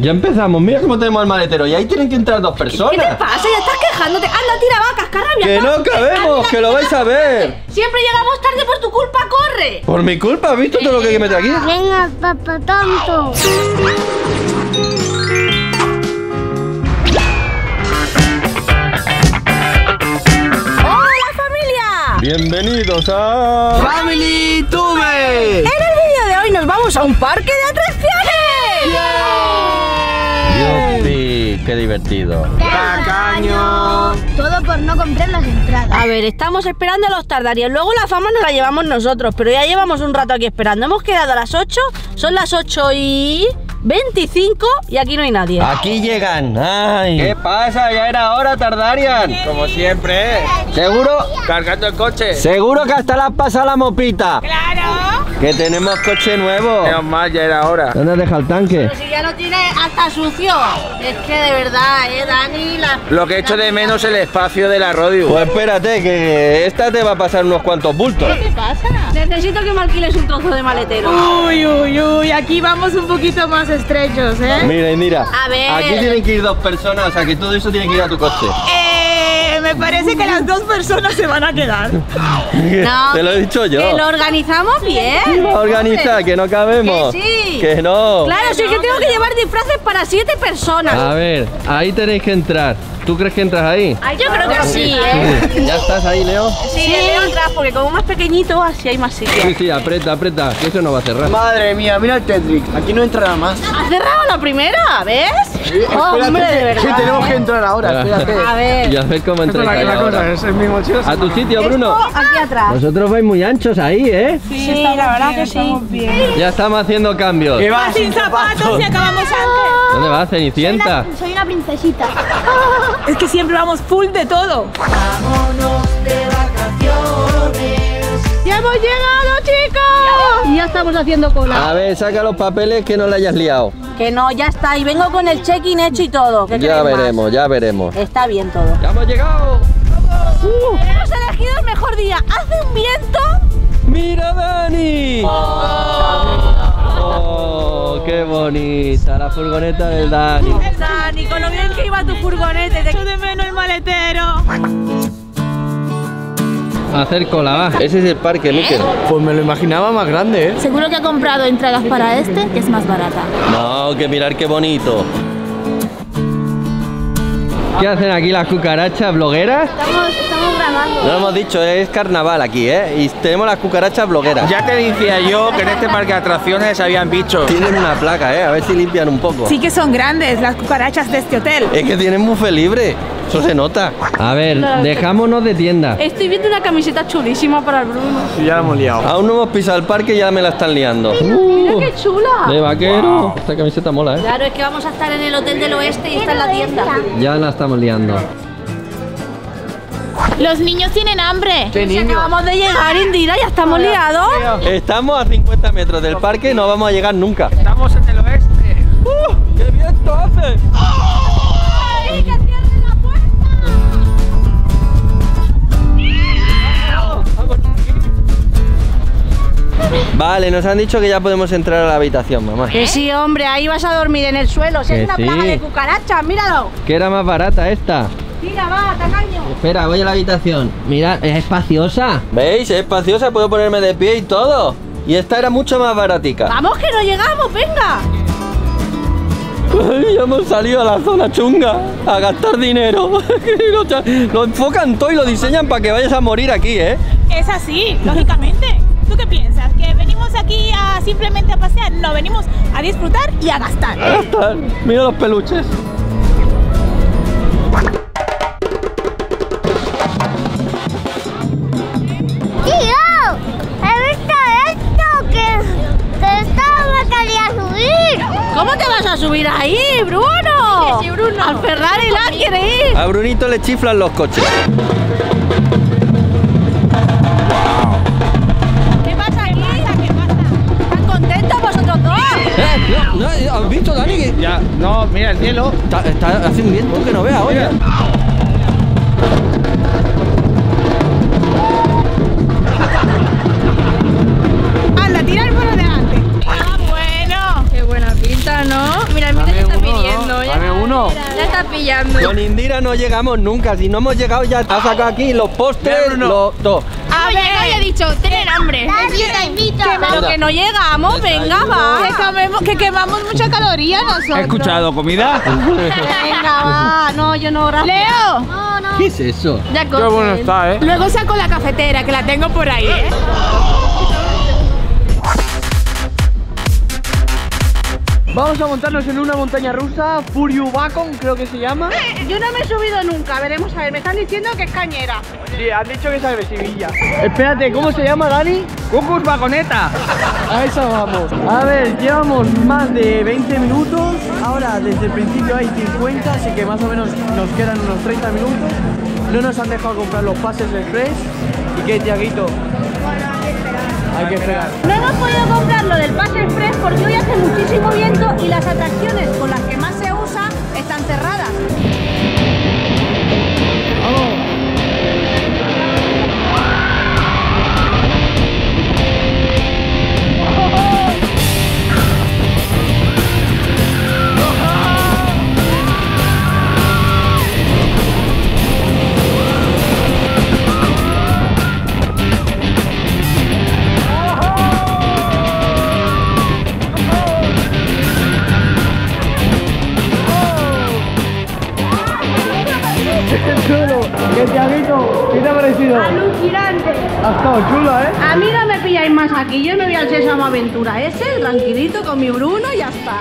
Ya empezamos, mira cómo tenemos el maletero. Y ahí tienen que entrar dos personas. ¿Qué te pasa? Ya estás quejándote. Anda, tira vacas, carrabia. Que no cabemos, que lo vais a ver. Siempre llegamos tarde por tu culpa, corre. ¿Por mi culpa? ¿Has visto todo lo que hay que meter aquí? Venga, papá tonto. ¡Hola, familia! Bienvenidos a... ¡Family Tube! En el vídeo de hoy nos vamos a un parque de atracciones. ¡Yeah! Sí, qué divertido. ¡Tacaño! Todo por no comprar las entradas. A ver, estamos esperando a los tardarios. Luego la fama nos la llevamos nosotros, pero ya llevamos un rato aquí esperando. Hemos quedado a las 8, son las 8:25 y aquí no hay nadie. Aquí llegan. Ay. ¿Qué pasa? Ya era hora, tardarian. Como siempre, ¿eh? ¿Seguro? Cargando el coche. ¿Seguro que hasta la pasa la mopita? ¡Claro! Que tenemos coche nuevo. Menos mal, ya era hora. ¿Dónde deja el tanque? Pero si ya lo tiene hasta sucio. Es que de verdad, Dani, lo que echo de menos el espacio de la Rodiu. Pues espérate, que esta te va a pasar unos cuantos bultos. ¿Qué te pasa? Necesito que me alquiles un trozo de maletero. Uy, uy, uy, aquí vamos un poquito más estrechos, ¿eh? Mira, mira. A ver. Aquí tienen que ir dos personas, o sea que todo eso tiene que ir a tu coche. Me parece que las dos personas se van a quedar. No, te lo he dicho yo. Que lo organizamos bien. Organiza, que no cabemos. Que sí. Que no. Claro, sí, que tengo que llevar disfraces para 7 personas. A ver, ahí tenéis que entrar. ¿Tú crees que entras ahí? Ay, yo creo que sí, ¿eh? ¿Ya estás ahí, Leo? Sí, sí. Leo entra, porque como más pequeñito, así hay más sitio. Sí, sí, aprieta, aprieta, que eso no va a cerrar. Madre mía, mira el Tetrick, aquí no entra nada más. ¿Has cerrado la primera? ¿Ves? Sí, oh, hombre, de verdad. Sí, tenemos que entrar ahora, espérate. A ver. Y a ver cómo entráis ahí ahora. Es mi mochila. A tu sitio, Bruno. Aquí atrás. Vosotros vais muy anchos ahí, ¿eh? Sí, sí, la verdad que sí. Bien. Ya estamos haciendo cambios. Y vas sin zapatos y acabamos antes. ¿Dónde vas, Cenicienta? Soy una princesita. Es que siempre vamos full de todo. Vámonos de vacaciones. ¡Ya hemos llegado, chicos! Y ya estamos haciendo cola. A ver, saca los papeles que no la hayas liado. Que no, ya está. Y vengo con el check-in hecho y todo. Ya veremos, más? Ya veremos. Está bien todo. ¡Ya hemos llegado! ¡Vamos! Hemos elegido el mejor día. Hace un viento. ¡Mira, Dani! Oh, ¡qué bonita! La furgoneta del Dani. El Dani, con lo bien que iba tu furgoneta. Te echo de menos el maletero. Hacer cola, va. Ese es el parque, Mikel. Pues me lo imaginaba más grande, ¿eh? Seguro que ha comprado entradas para este, que es más barata. No, que mirar qué bonito. ¿Qué hacen aquí las cucarachas blogueras? Estamos grabando. No lo hemos dicho, es carnaval aquí, ¿eh? Y tenemos las cucarachas blogueras. Ya te decía yo que en este parque de atracciones habían bichos. Tienen una placa, ¿eh? A ver si limpian un poco. Sí que son grandes las cucarachas de este hotel. Es que tienen buffet libre. Eso se nota. A ver, dejámonos de tienda. Estoy viendo una camiseta chulísima para el Bruno. Sí, ya la hemos liado. Aún no hemos pisado el parque y ya me la están liando. Mira, mira qué chula. De vaquero. Wow. Esta camiseta mola, ¿eh? Claro, es que vamos a estar en el hotel del oeste y está en la tienda. Ya la estamos liando. Los niños tienen hambre. Si acabamos de llegar, Indira, ya estamos liados. Estamos a 50 metros del parque y no vamos a llegar nunca. Estamos en el oeste. ¡Qué viento hace! Vale, nos han dicho que ya podemos entrar a la habitación, mamá. Que sí, hombre, ahí vas a dormir en el suelo. Si es una plaga de cucarachas, míralo. Que era más barata esta. Mira, va, tacaño. Espera, voy a la habitación. Mira, es espaciosa. ¿Veis? Es espaciosa, puedo ponerme de pie y todo. Y esta era mucho más baratica. Vamos, que no llegamos, venga. Ya hemos salido a la zona chunga a gastar dinero. Lo enfocan todo y lo diseñan para que vayas a morir aquí, ¿eh? Es así, lógicamente. ¿Tú qué piensas? ¿Que venimos aquí a simplemente a pasear? No, venimos a disfrutar y a gastar. A gastar. Mira los peluches. ¡Tío! ¿He visto esto? Que estaba quería subir. ¿Cómo te vas a subir ahí, Bruno? Sí, Bruno. Al Ferrari la quiere ir. A Brunito le chiflan los coches. No, ¿has visto, Dani? Que... Ya, no, mira el cielo. Está haciendo viento que no veas, oye. Anda, tira el palo de adelante. ¡Ah, bueno! Qué buena pinta, ¿no? Mira, mira esta pinta. no. Ya está pillando. Con Indira no llegamos nunca. Si no hemos llegado ya ha sacado aquí los postres, los dos. A ver, no he dicho tener hambre. Yo te invito. Pero que no llegamos, venga, va. Que comemos, que quemamos mucha caloría nosotros. ¿He escuchado comida? Venga, va. No, yo no, gracias. Leo. No, no. ¿Qué es eso? Ya qué bueno está, ¿eh? Luego saco la cafetera, que la tengo por ahí, ¿eh? Vamos a montarnos en una montaña rusa, Furiubacon creo que se llama. Yo no me he subido nunca, veremos a ver, me están diciendo que es cañera. Sí, han dicho que es agresivilla. Espérate, ¿cómo se llama, Dani? Cucus Baconeta. A esa vamos. A ver, llevamos más de 20 minutos. Ahora desde el principio hay 50, así que más o menos nos quedan unos 30 minutos. No nos han dejado comprar los pases del Express. ¿Y qué, Tiaguito? Bueno, hay que esperar. No hemos podido comprar lo del pase express porque hoy hace muchísimo viento y las atracciones con las que más se usa están cerradas. ¿Qué te ha visto? ¿Qué te ha parecido? Alucinante. Ha estado chulo, ¿eh? A mí no me pilláis más aquí, yo me voy al Sésamo Aventura ese, tranquilito con mi Bruno y ya está.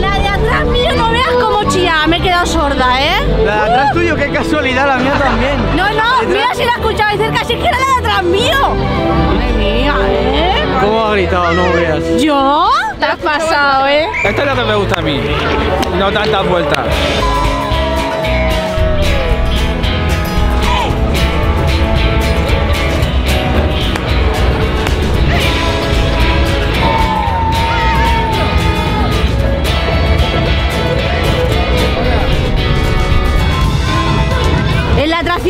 La de atrás, mira, no veas como chía, me he quedado sorda, ¿eh? La de atrás tuyo, qué casualidad, la mía también. No, no, mira si la escuchabais cerca, si es que era la de atrás mío. Madre mía, ¿eh? ¿Cómo ha gritado? No veas. ¿Yo? Te has pasado, ¿eh? Esto es lo que me gusta a mí, no tantas vueltas.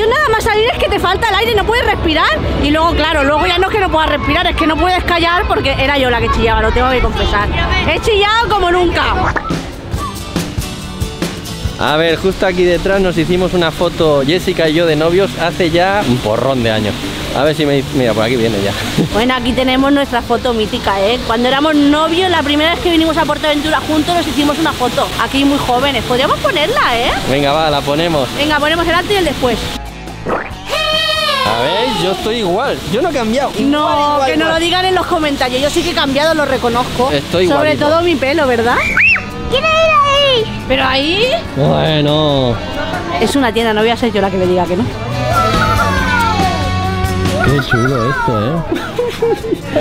Nada más salir es que te falta el aire, no puedes respirar. Y luego, claro, luego ya no es que no puedas respirar, es que no puedes callar porque era yo la que chillaba, lo tengo que confesar. He chillado como nunca. A ver, justo aquí detrás nos hicimos una foto Jessica y yo de novios hace ya un porrón de años. A ver si me... Mira, por aquí viene ya. Bueno, aquí tenemos nuestra foto mítica, ¿eh? Cuando éramos novios, la primera vez que vinimos a Port Aventura juntos nos hicimos una foto. Aquí muy jóvenes, podríamos ponerla, ¿eh? Venga, va, la ponemos. Venga, ponemos el antes y el después. A ver, yo estoy igual, yo no he cambiado. No, igual. Lo digan en los comentarios, yo sí que he cambiado, lo reconozco. Estoy igual. Sobre todo mi pelo, ¿verdad? ¿Quién es ahí? ¿Pero ahí? Bueno. Es una tienda, no voy a ser yo la que me diga que no. Qué chulo esto, ¿eh?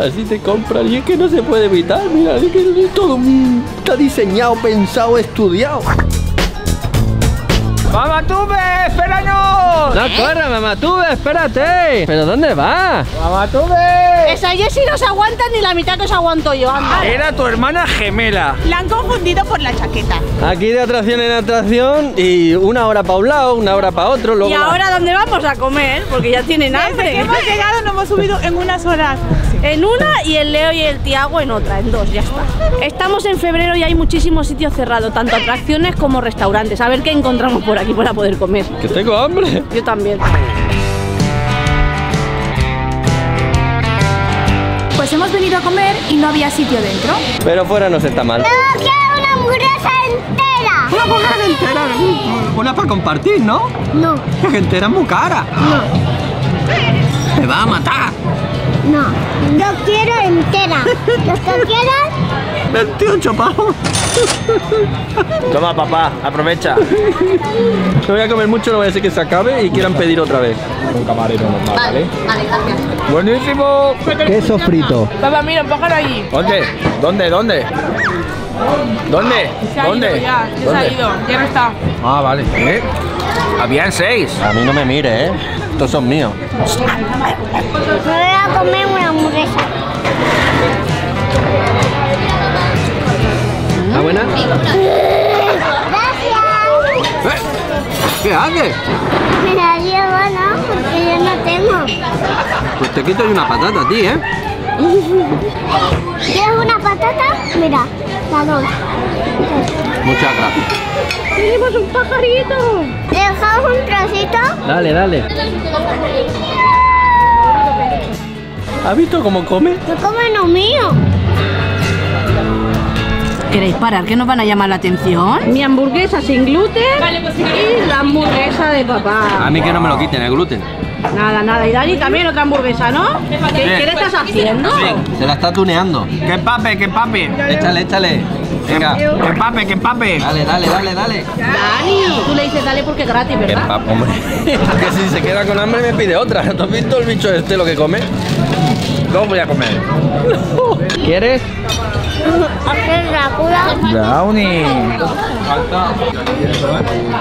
Así te compran y es que no se puede evitar, mira, es que todo está diseñado, pensado, estudiado. ¡Mamá Tube, espéranos! No corra, Mamá Tube, espérate. ¿Pero dónde vas? ¡Mamá Tube! Esa Jessie no se aguanta ni la mitad que os aguanto yo, anda. Era tu hermana gemela. La han confundido por la chaqueta. Aquí de atracción en atracción y una hora para un lado, una hora para otro. Luego ¿y ahora dónde vamos a comer? Porque ya tienen hambre. Desde que hemos llegado nos hemos subido en unas horas. En una y el Leo y el Tiago en otra, en dos, ya está. Estamos en febrero y hay muchísimos sitios cerrados, tanto atracciones como restaurantes. A ver qué encontramos por aquí para poder comer. Que tengo hambre. Yo también. Pues hemos venido a comer y no había sitio dentro. Pero fuera no se está mal. No, quiero una hamburguesa entera. Una hamburguesa entera, una para compartir, ¿no? No. La entera es muy cara. No. Me va a matar. No, yo quiero entera. Los que quieran 28 pavos. Toma, papá, aprovecha. No voy a comer mucho, no voy a decir que se acabe y quieran pedir otra vez. Un camarero normal, ¿vale? Vale, gracias. Buenísimo. Queso frito. Papá, mira, póngalo allí. ¿Dónde? ¿Dónde? ¿Dónde? ¿Dónde? Se ha ido ya, ya se ha ido, ya no está. Ah, vale. ¿Eh? Habían 6. A mí no me mire, ¿eh? Estos son míos. Me voy a comer una hamburguesa. ¿Está buena? Gracias. ¿Qué haces? Me la llevo, ¿no? Porque yo no tengo. Pues te quito una patata a ti, ¿eh? ¿Quieres una patata? Mira, la dos. Muchas gracias. ¡Tenemos un pajarito! ¿Le dejamos un trocito? Dale, dale. ¿Has visto cómo come? ¡Que come lo mío! ¿Queréis parar? ¿Que nos van a llamar la atención? Mi hamburguesa sin gluten, vale, pues, y la hamburguesa de papá. A mí que no me lo quiten el gluten. Nada, nada. Y Dani también otra hamburguesa, ¿no? ¿Qué le estás haciendo? Sí, se la está tuneando. ¡Que empape, que empape! Échale, échale. Venga. ¡Que empape, que empape! Dale, dale, dale, dale. Dani, tú le dices dale porque es gratis, ¿verdad? Que empape, hombre. Que si se queda con hambre me pide otra. ¿No has visto el bicho este lo que come? No voy a comer. ¿Quieres? Brownie.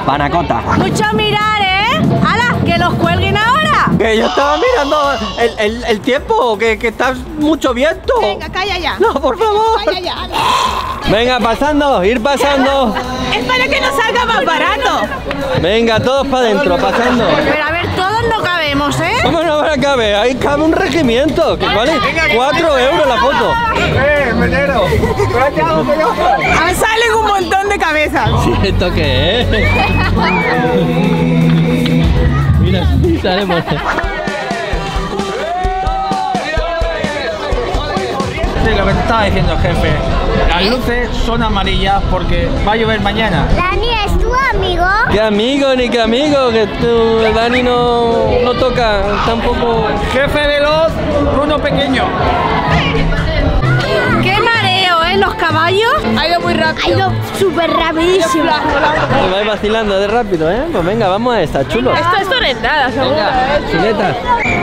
Panacota. Mucho mirar, ¿eh? ¡Hala! ¡Que los cuelguen ahora! Que yo estaba mirando el tiempo, que está mucho viento. Venga, calla ya. No, por favor. Calla ya. Venga, pasando, ir pasando. Es para que nos salga más barato. Venga, todos para adentro, pasando. Pero a ver, todos no cabemos, ¿eh? ¿Cómo no cabe? Ahí cabe un regimiento, que vale 4 euros la foto. Menero. Salen un montón de cabezas. Sí, ¿esto qué es? Mira, salimos. Sí, lo que te estaba diciendo, jefe. Las luces son amarillas porque va a llover mañana. Dani, ¿es tu amigo? ¿Qué amigo ni qué amigo? Que tú, Dani no toca tampoco. Jefe veloz, Bruno pequeño. ¡Qué mareo, eh! Los caballos. Ha ido muy rápido. Ha ido súper rapidísimo. Me vais vacilando de rápido, eh. Pues venga, vamos a esta, chulo. Esto es torrentada, seguro. Chuletas.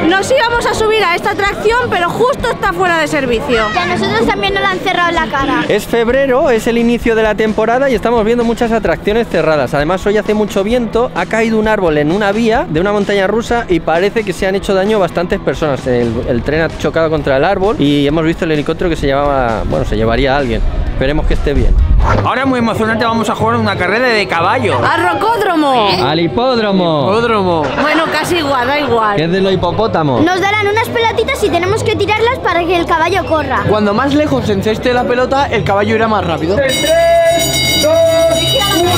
Nos íbamos a subir a esta atracción, pero justo está fuera de servicio. Y a nosotros también nos la han cerrado en la cara. Es febrero, es el inicio de la temporada y estamos viendo muchas atracciones cerradas. Además, hoy hace mucho viento, ha caído un árbol en una vía de una montaña rusa y parece que se han hecho daño bastantes personas. El tren ha chocado contra el árbol y hemos visto el helicóptero que se llevaba, bueno, se llevaría a alguien. Esperemos que esté bien. Ahora muy emocionante, vamos a jugar una carrera de caballo. ¡Al rocódromo! ¡Al hipódromo! Hipódromo. Bueno, casi igual, da igual. ¿Qué es de los hipopótamos? Nos darán unas pelotitas y tenemos que tirarlas para que el caballo corra. Cuando más lejos se enceste la pelota, el caballo irá más rápido. 3, 2, 1...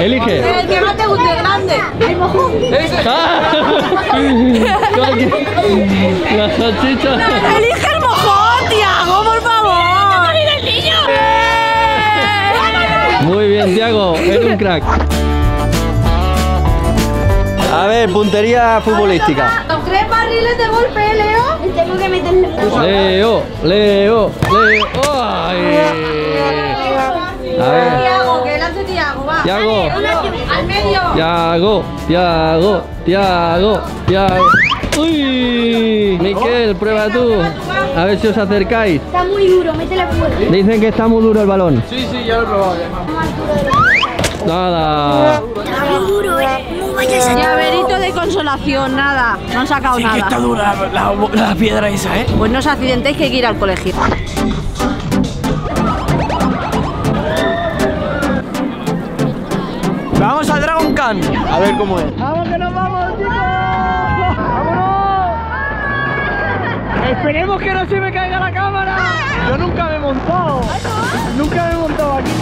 Elige. El que más te guste, grande. El mojón. La salchicha. Elige el mojón, Tiago, por favor. El niño. Muy bien, Tiago, eres un crack. A ver, puntería futbolística. 3 barriles de golpe, Leo. Tengo que meterle. Leo, Leo, Leo. Ay. A ver. Tiago, al medio. Tiago, Tiago, Tiago, Tiago. ¡Uy! Miquel, prueba tú. A ver si os acercáis. Está muy duro, métele fuerte. Dicen que está muy duro el balón. Sí, sí, ya lo he probado. Nada. Está muy duro, llaverito de consolación, nada. No han sacado nada. Sí, que está dura la piedra esa, ¿eh? Pues no os accidentéis, que hay que ir al colegio. Vamos al Dragon Can. A ver cómo es. ¡Vamos que nos vamos, chicos! ¡Vámonos! Esperemos que no se me caiga la cámara. Yo nunca me he montado. Nunca me he montado aquí.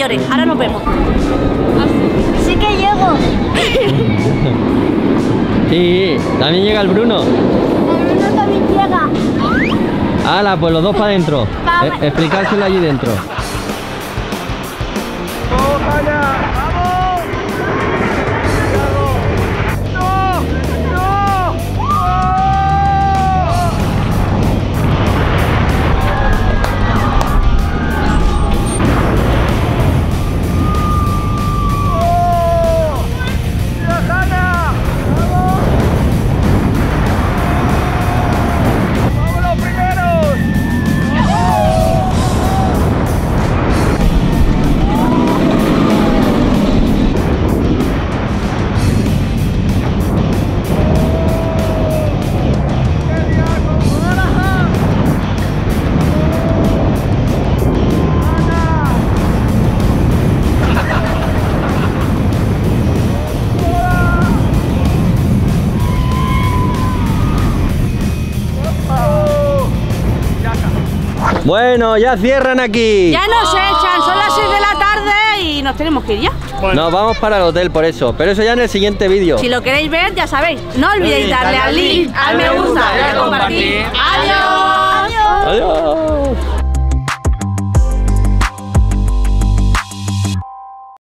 mayores. Ahora nos vemos. Sí que llego. Sí, también llega el Bruno. El Bruno también llega. Hala, pues los dos para adentro. Explicárselo allí dentro. Bueno, ya cierran aquí. Ya nos echan, son las 6 de la tarde y nos tenemos que ir ya. Bueno. Nos vamos para el hotel por eso, pero eso ya en el siguiente vídeo. Si lo queréis ver, ya sabéis, no olvidéis darle al like, al me gusta y a compartir. ¡Adiós! ¡Adiós! ¡Adiós!